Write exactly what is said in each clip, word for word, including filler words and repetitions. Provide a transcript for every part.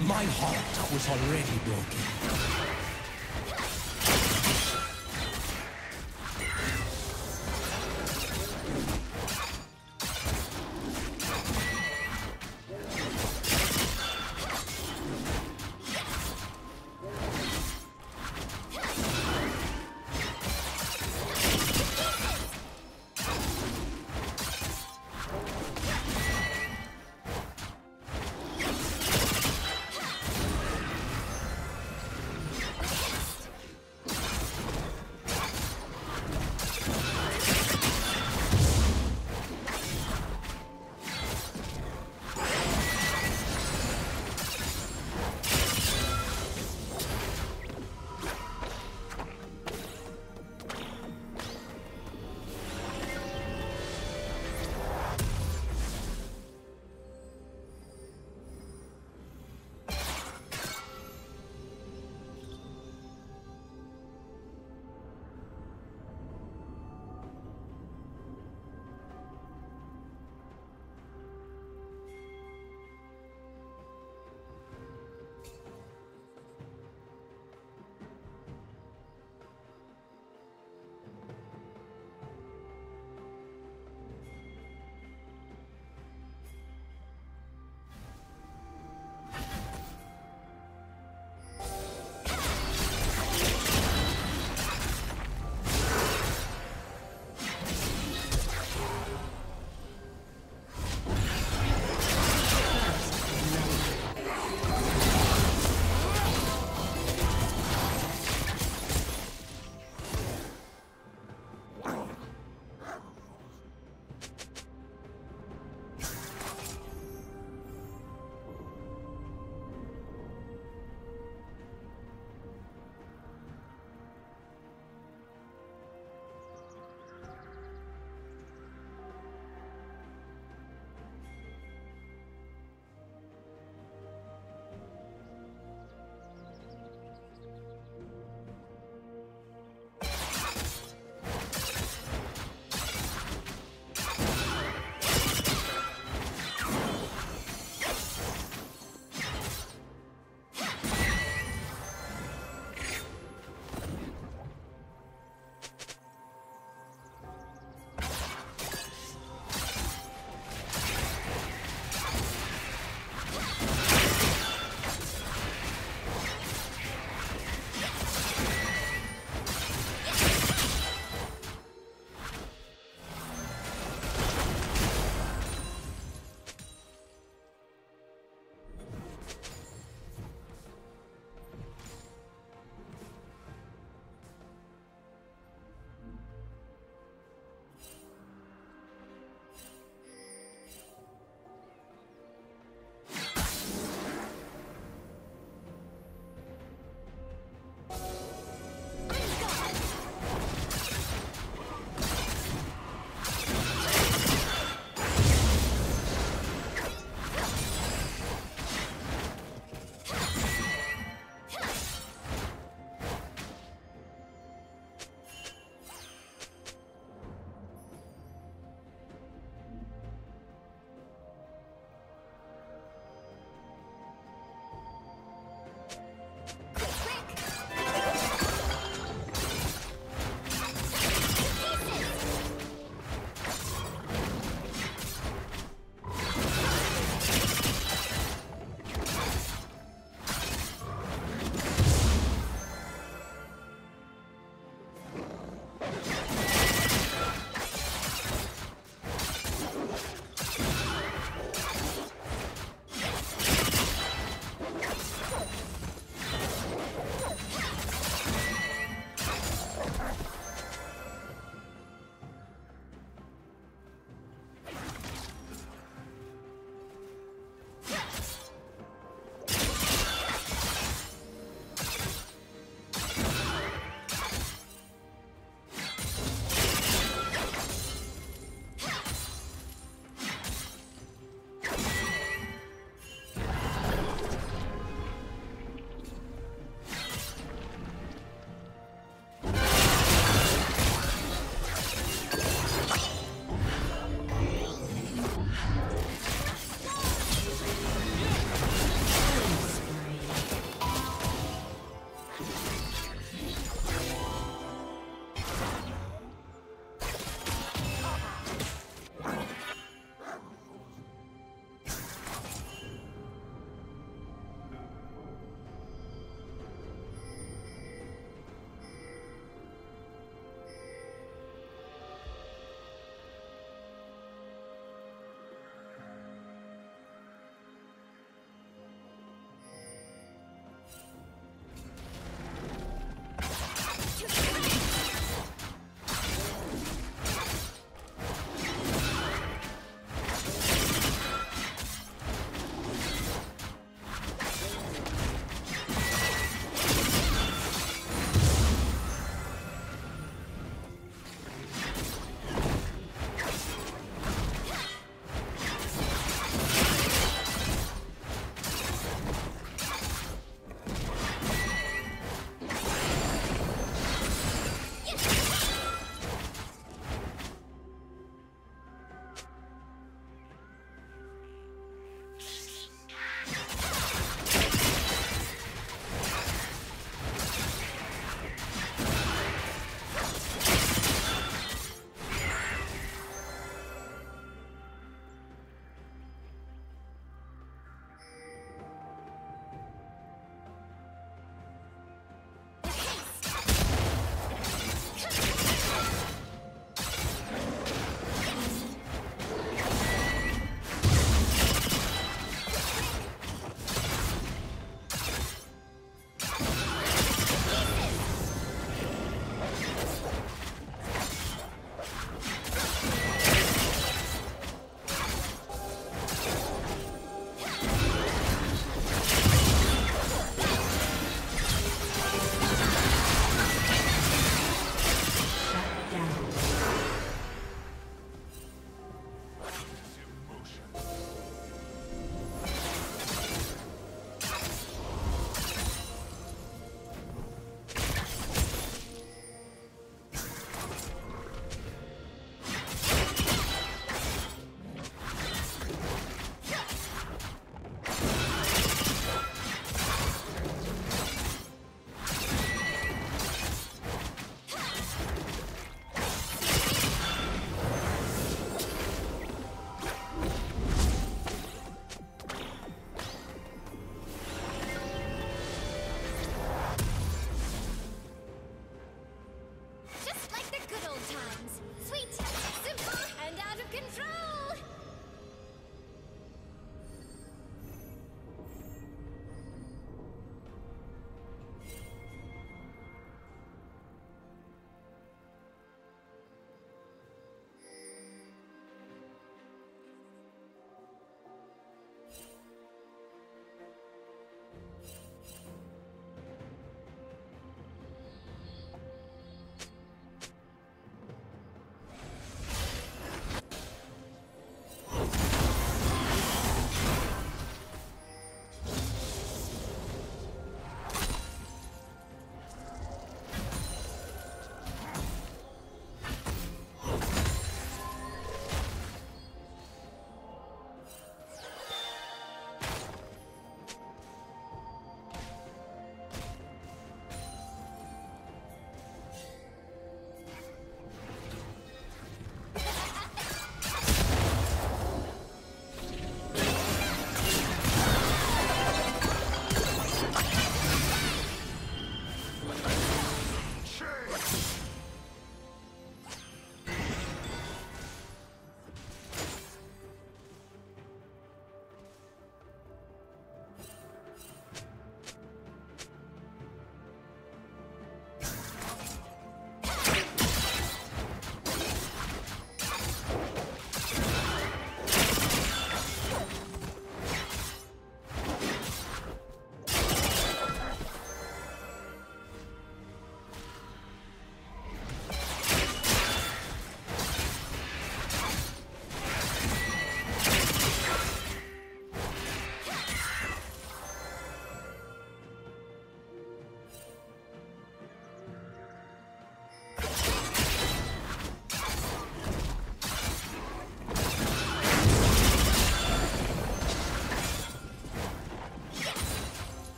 My heart was already broken.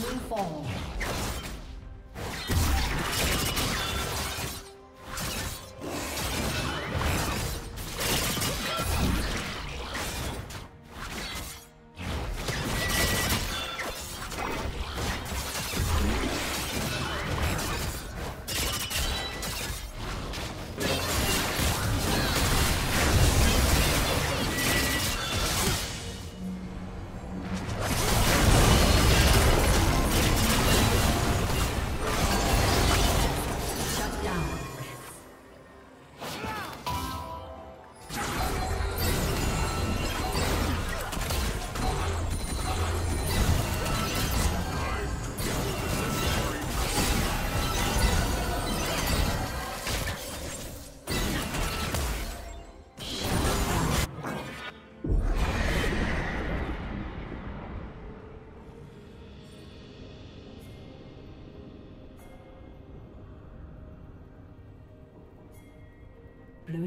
soon fall. Blue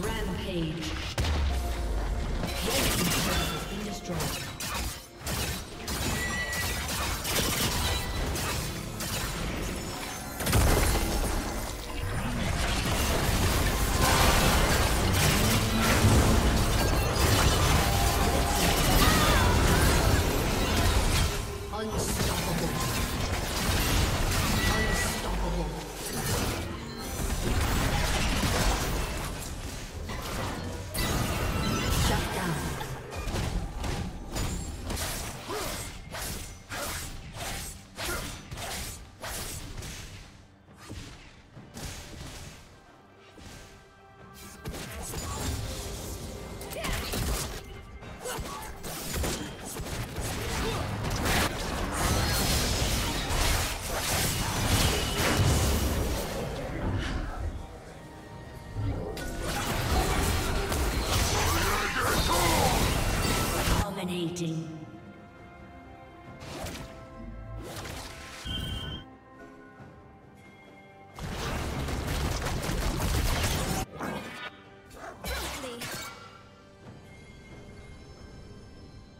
Rampage. Dragon turret has been destroyed.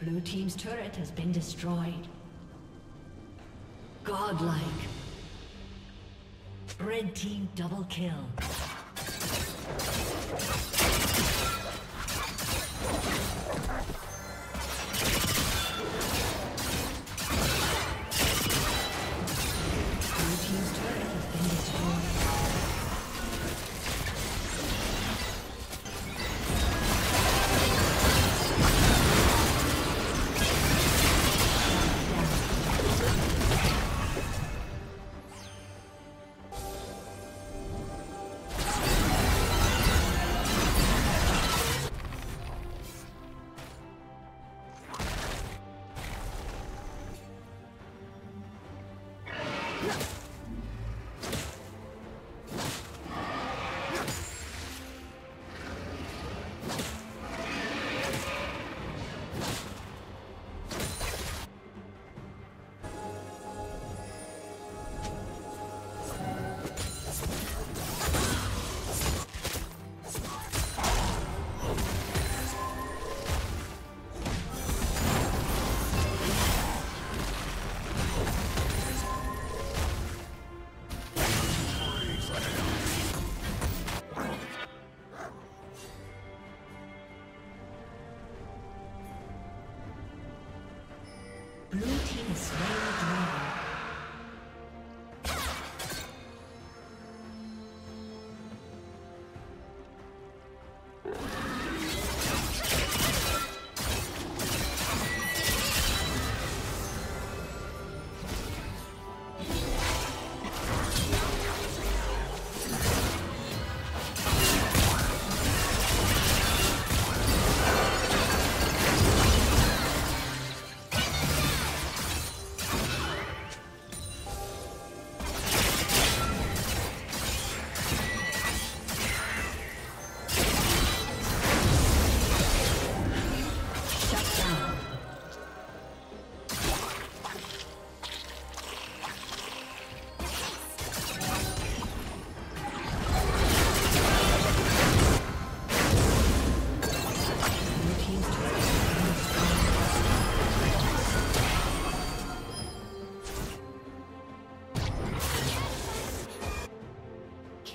Blue team's turret has been destroyed. Godlike. Red team double kill.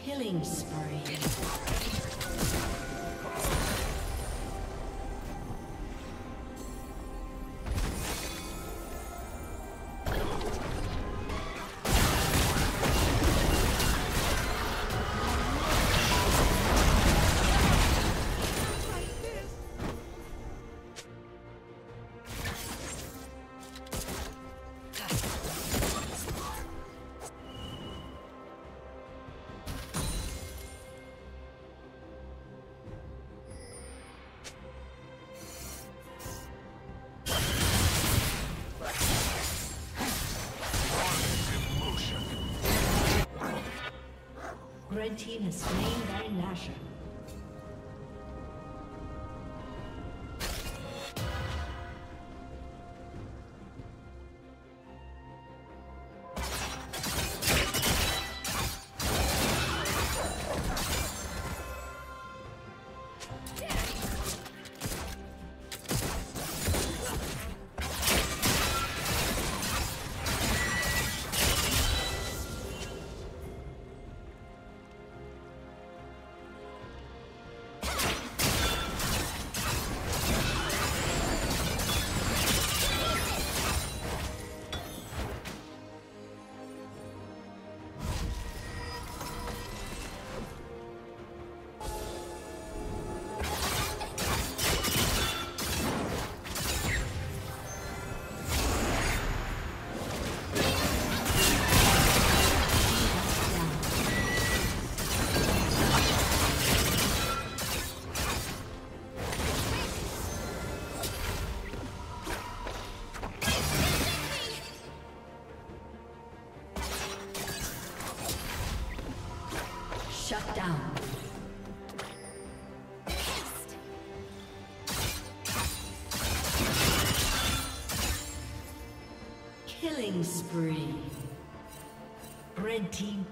Killing spree. Red team has slain Baron Nashor. Shut down. Killing spree. Red team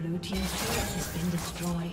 Blue team's turret has been destroyed.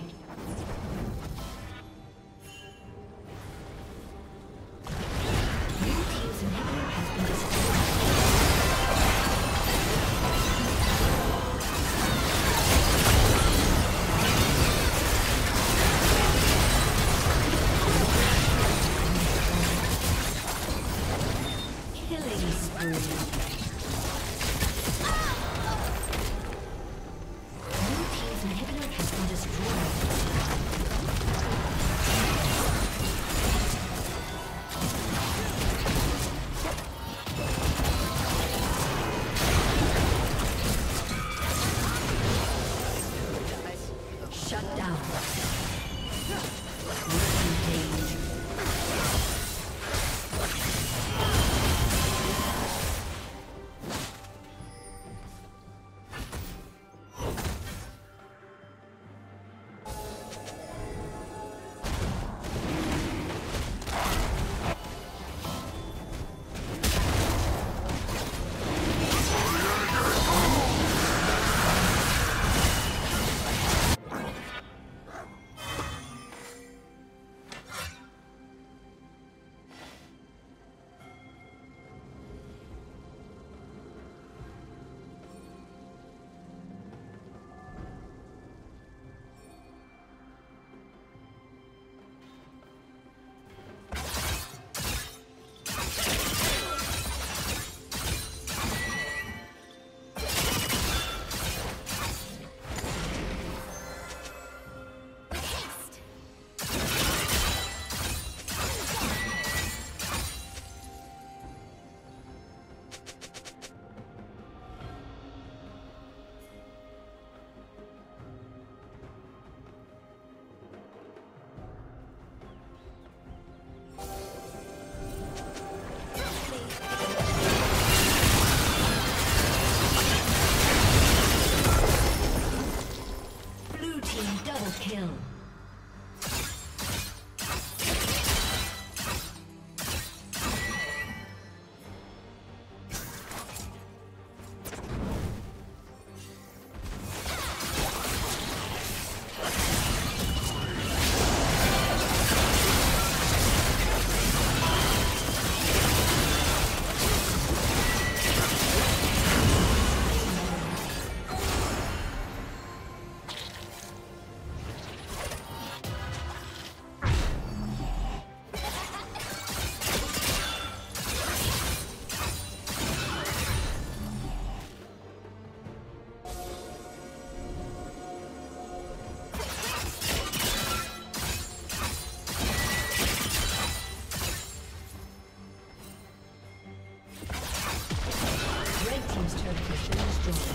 team's turret has been destroyed.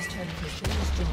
Destroyed.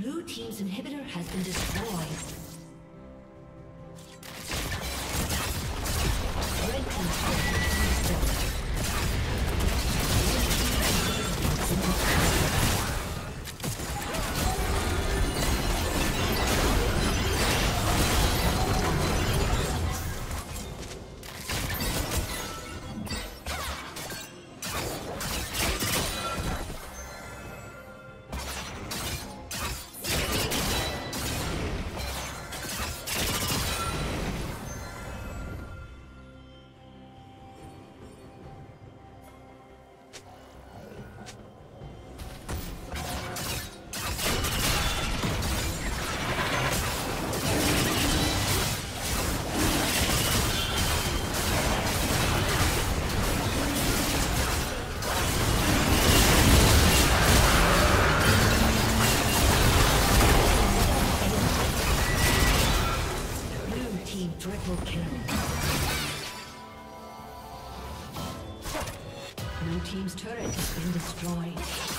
Blue team's inhibitor has been destroyed. Blue team's turret has been destroyed.